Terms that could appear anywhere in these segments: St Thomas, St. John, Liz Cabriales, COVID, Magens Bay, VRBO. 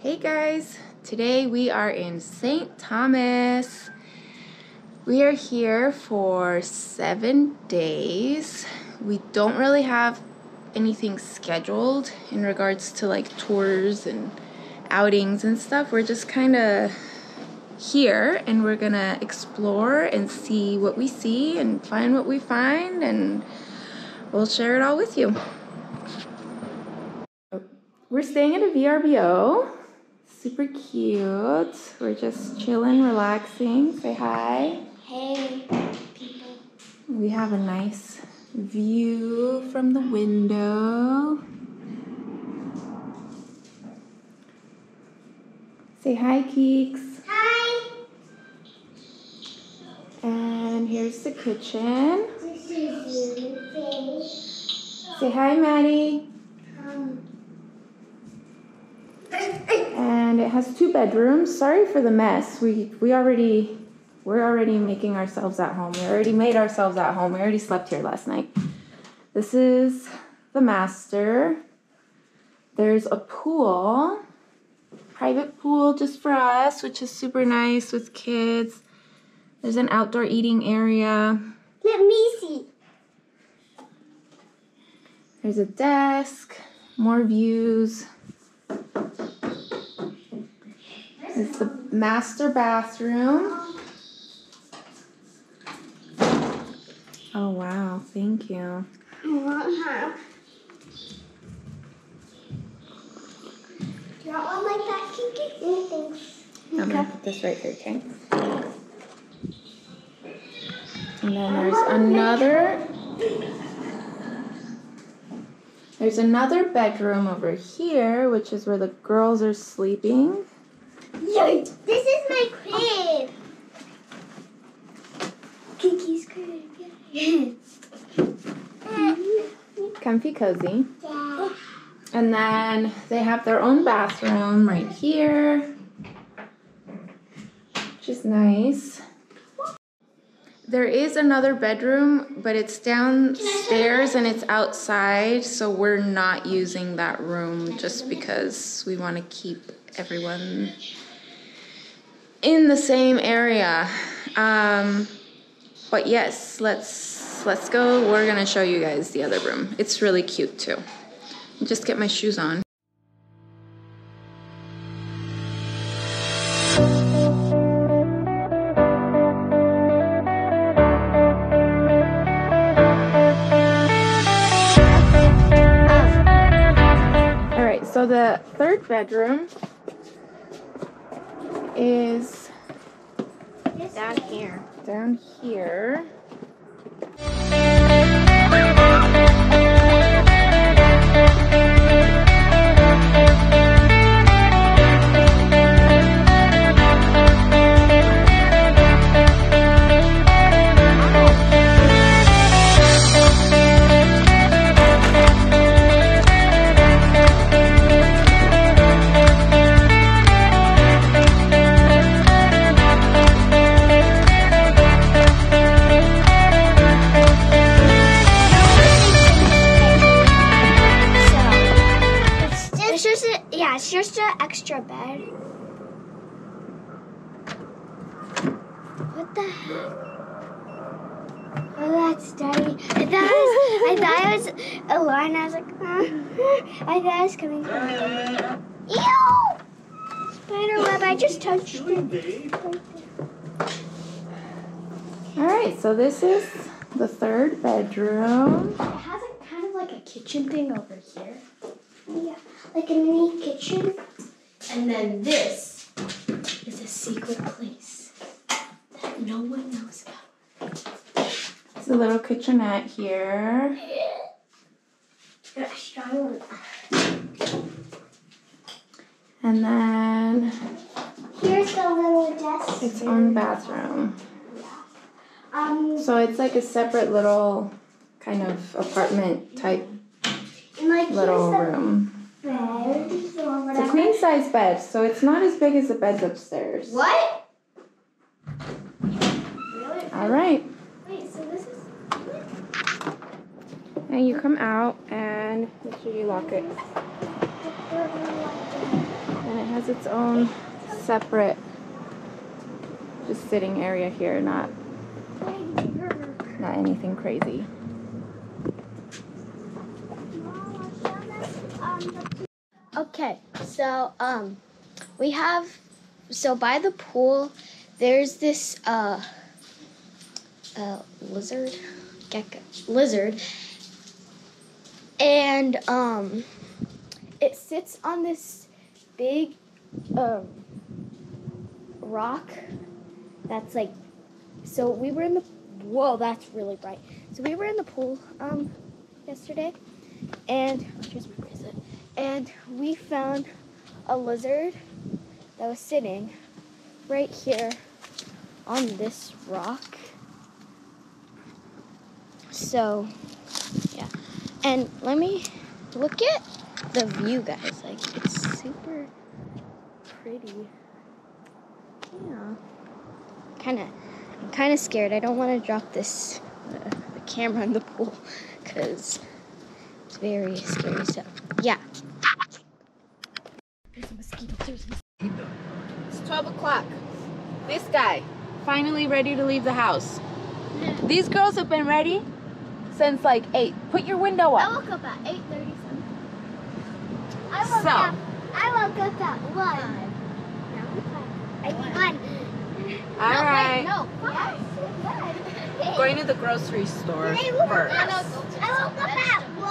Hey guys, today we are in St. Thomas. We are here for 7 days. We don't really have anything scheduled in regards to like tours and outings and stuff. We're just kind of here and we're gonna explore and see what we see and find what we find, and we'll share it all with you. We're staying at a VRBO. Super cute. We're just chilling, relaxing. Say hi. Hey, people. We have a nice view from the window. Say hi, Keeks. Hi. And here's the kitchen. This is beautiful. Say hi, Maddie. And it has 2 bedrooms. Sorry for the mess. We're already making ourselves at home. We already made ourselves at home. We already slept here last night. This is the master. There's a pool, private pool just for us, which is super nice with kids. There's an outdoor eating area. Let me see. There's a desk, more views. It's the master bathroom. Oh wow, thank you. Do you want one like that, Kiki? No, thanks. I'm gonna put this right here, okay? And then there's another bedroom over here, which is where the girls are sleeping. This is my crib. Kiki's crib. Comfy cozy. Yeah. And then they have their own bathroom right here, which is nice. There is another bedroom, but it's downstairs and it's outside, so we're not using that room just because we want to keep everyone in the same area. But yes, let's go. We're gonna show you guys the other room. It's really cute too. Just get my shoes on. All right, so the 3rd bedroom is down here. It's just an extra bed. What the heck? Oh, that's Daddy. I thought it was a line. I was like, huh? I thought it was coming from my dad. Ew! Spider web, I just touched it. Alright, so this is the 3rd bedroom. It has a kind of like a kitchen thing over here. Yeah, like a mini kitchen. And then this is a secret place that no one knows about. It's a little kitchenette here. And then here's the little desk. Its own bathroom. So it's like a separate little kind of apartment type. Like, little room. Bed, so it's a queen size size bed, so it's not as big as the beds upstairs. What? Really? All right. Wait, so this is... And you come out and make sure you lock it. And it has its own separate just sitting area here, not anything crazy. Okay, so we have, so by the pool there's this gecko lizard, and it sits on this big rock that's like, so we were in the, whoa, that's really bright. So we were in the pool yesterday, and here's my bracelet, and we found a lizard that was sitting right here on this rock. So yeah, and let me look at the view, guys. Like, it's super pretty. Yeah. I'm kind of scared. I don't want to drop this the camera in the pool because it's very scary stuff. Yeah. There's a mosquito. There's a mosquito. It's 12 o'clock. This guy finally ready to leave the house. These girls have been ready since like 8. Put your window up. I woke up at 8:30 something. I woke up at 1. All right. Going to the grocery store first. I woke up at 1.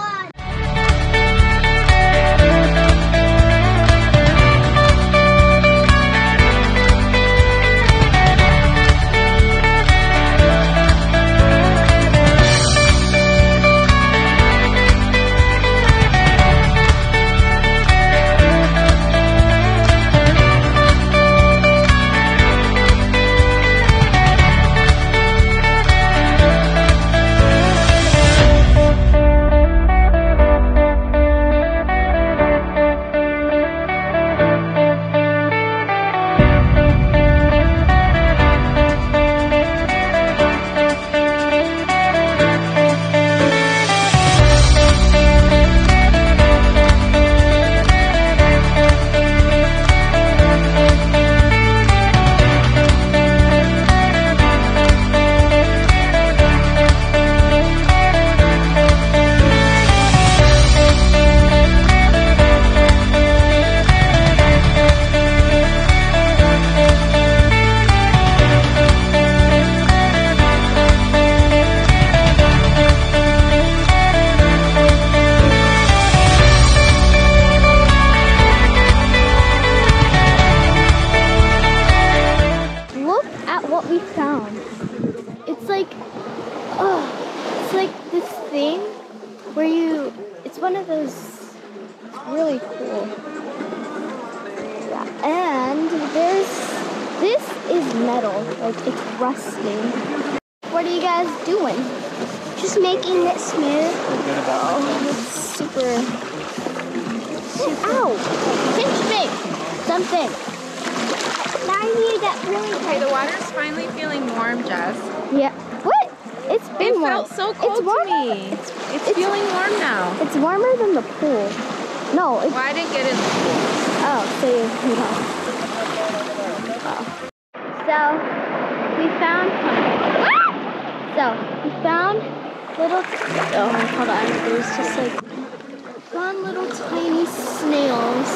Metal, like it's rusting. What are you guys doing? Just making it smooth. Oh, it's super. Ow! Pinch me! Something. Now I need that really. Okay, the water's finally feeling warm, Jess. Yeah. What? It's been warm. It felt so cold to me. It's feeling warm now. It's warmer than the pool. No. Well, I didn't get in the pool. Oh, so you know. Oh. So we found little, oh hold on, there's just like found little tiny snails,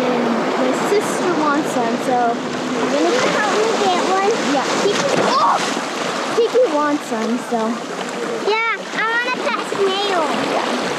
and my sister wants one, so we're gonna help me get one. Yeah, Kiki wants one, so yeah, I want a pet snail. Yeah.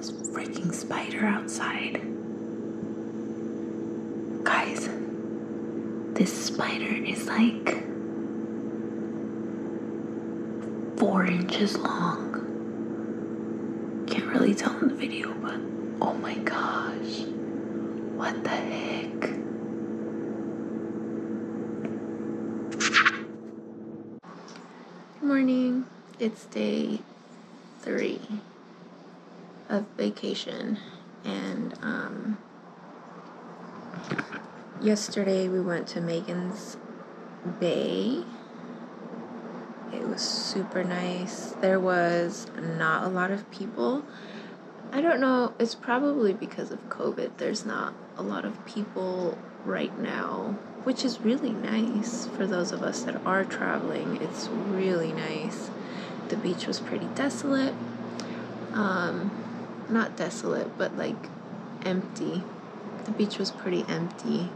This freaking spider outside. Guys, this spider is like 4 inches long. Can't really tell in the video, but oh my gosh. What the heck? Good morning. It's day 3 of vacation, and yesterday we went to Magens Bay. It was super nice. There was not a lot of people. I don't know, it's probably because of COVID. There's not a lot of people right now, which is really nice for those of us that are traveling. It's really nice. The beach was pretty desolate. Not desolate, but like empty. The beach was pretty empty.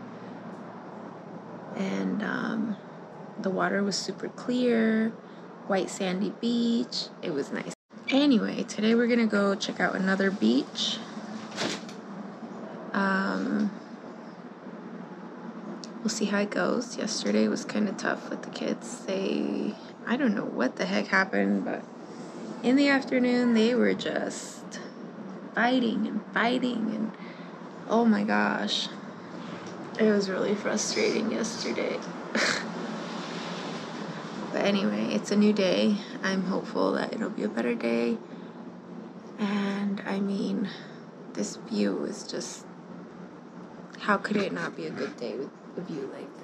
And the water was super clear, white sandy beach. It was nice. Anyway, today we're gonna go check out another beach. We'll see how it goes. Yesterday was kind of tough with the kids. I don't know what the heck happened, but in the afternoon they were just fighting, and oh my gosh, it was really frustrating yesterday. But anyway, it's a new day. I'm hopeful that it'll be a better day. And I mean, this view is just, how could it not be a good day with a view like this?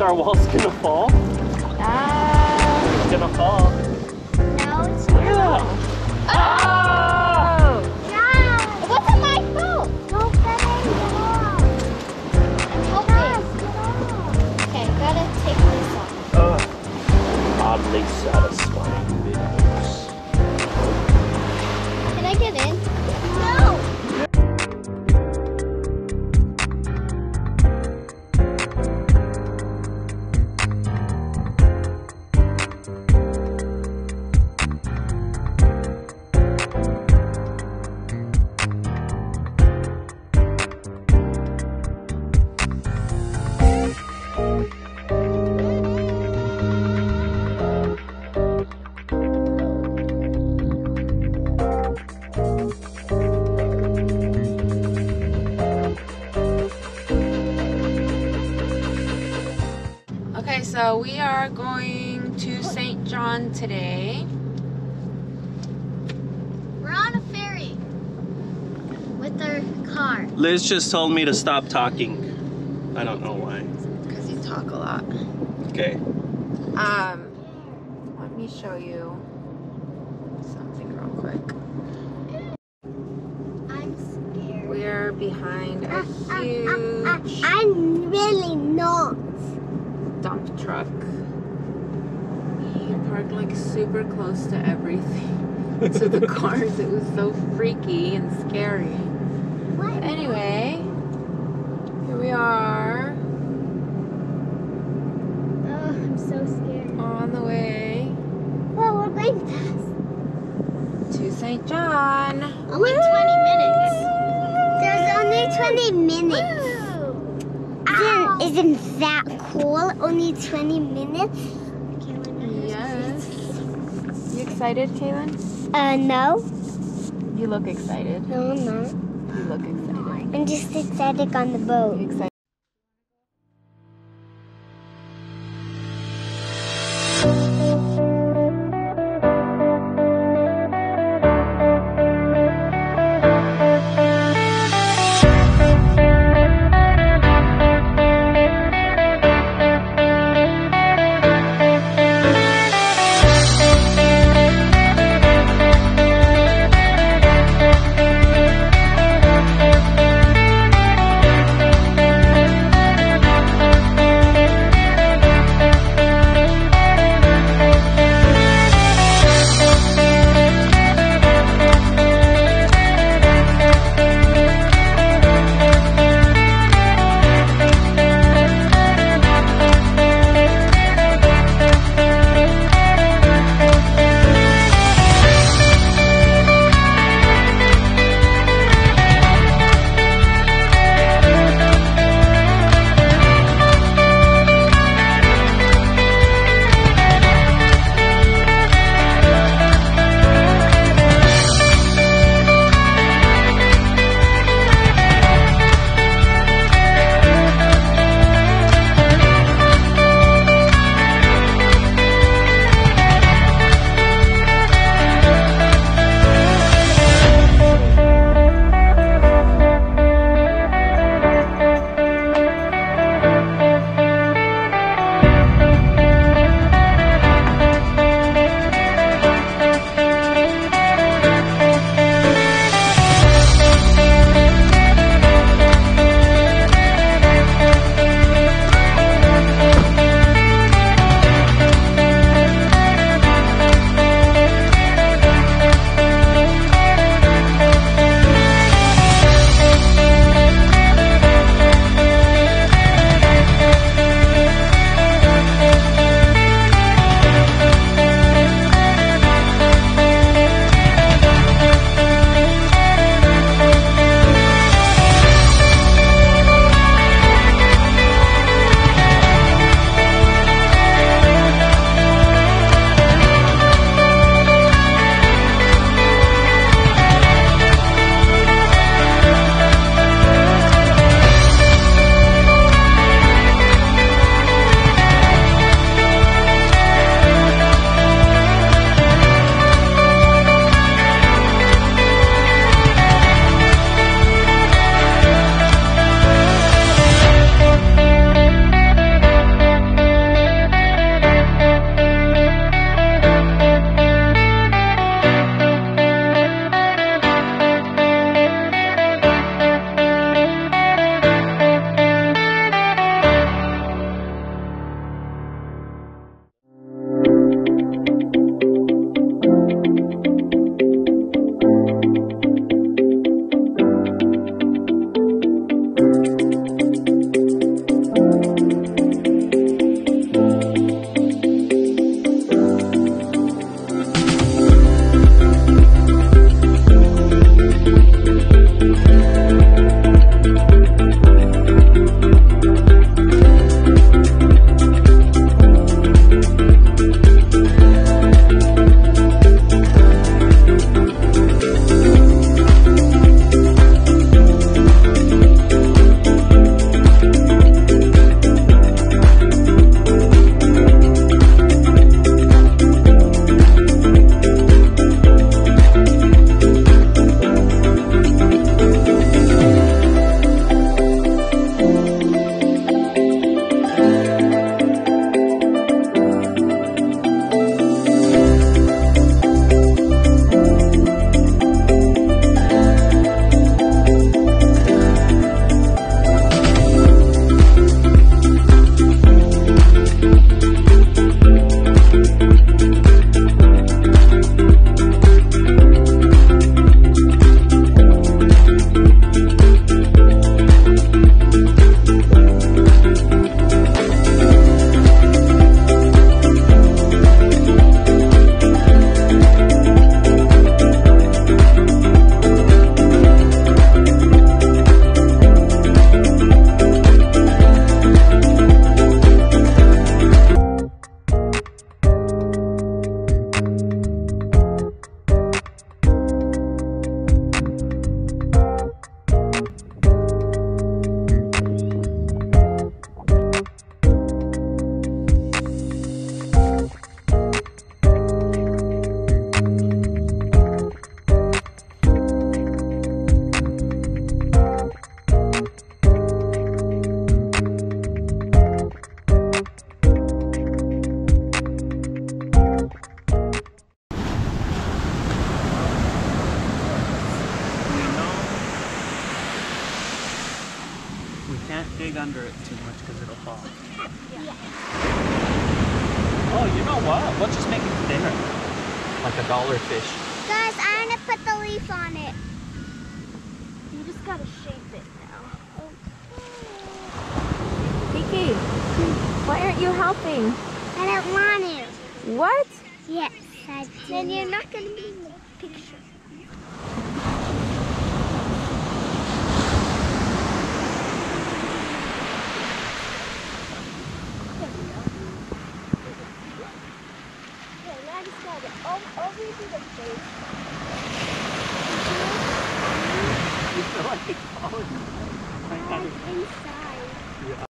Our wall's gonna fall? It's gonna fall. No, it's not. Yeah. Oh! No! It wasn't my fault! Don't get in the wall. So we are going to St. John today. We're on a ferry with our car. Liz just told me to stop talking. I don't know why. Because you talk a lot. Okay. Let me show you something real quick. I'm scared. We're behind a huge... I'm really not. Dump truck. He parked like super close to everything, to the cars. It was so freaky and scary. What? Anyway, here we are. Oh, I'm so scared. On the way. Well, we're going fast. To St. John. Only 20 minutes. There's only 20 minutes. Isn't that cool? Only 20 minutes? Yes. You excited, Kaylin? No. You look excited. No, I'm not. You look excited. I'm just excited on the boat. You're excited. can't dig under it too much because it'll fall. Yeah. Oh, you know what? We'll just make it thinner. Like a dollar fish. Guys, I'm going to put the leaf on it. You just got to shape it now. Okay. Vicky, why aren't you helping? I don't want to. What? Yes, I do. Then you're not going to be in the picture. Over to the face. You feel like it's falling inside. Yeah.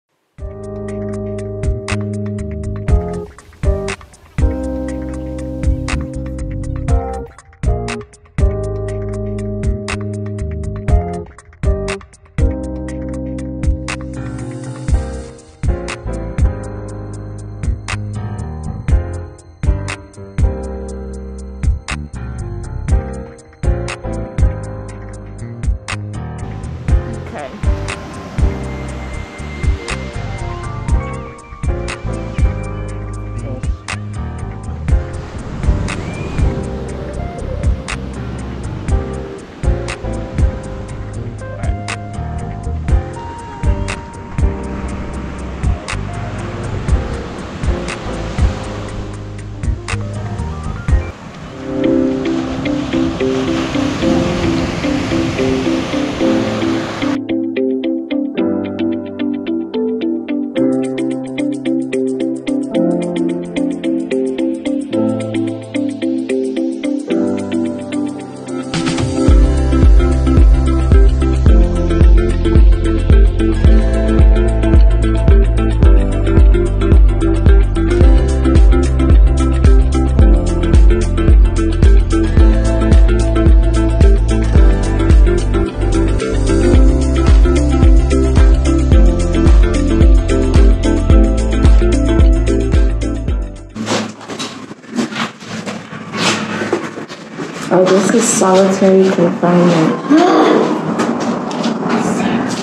Oh, this is solitary confinement.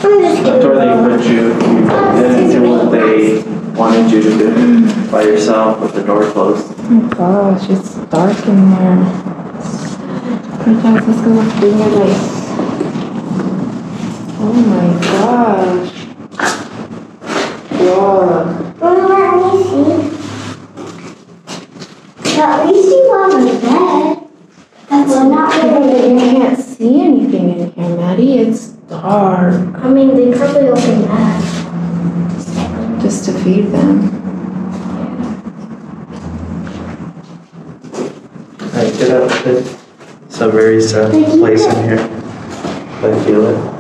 After they put you, didn't do what they wanted you to do by yourself with the door closed. Oh my gosh, it's dark in there. Hey guys, let's go look through your lights. Oh my gosh. Whoa. Well, at least you wasn't dead. Well, not really. You can't see anything in here, Maddie. It's dark. I mean, they probably open that just to feed them. Alright, get out. It's a very sad place in here. I feel it.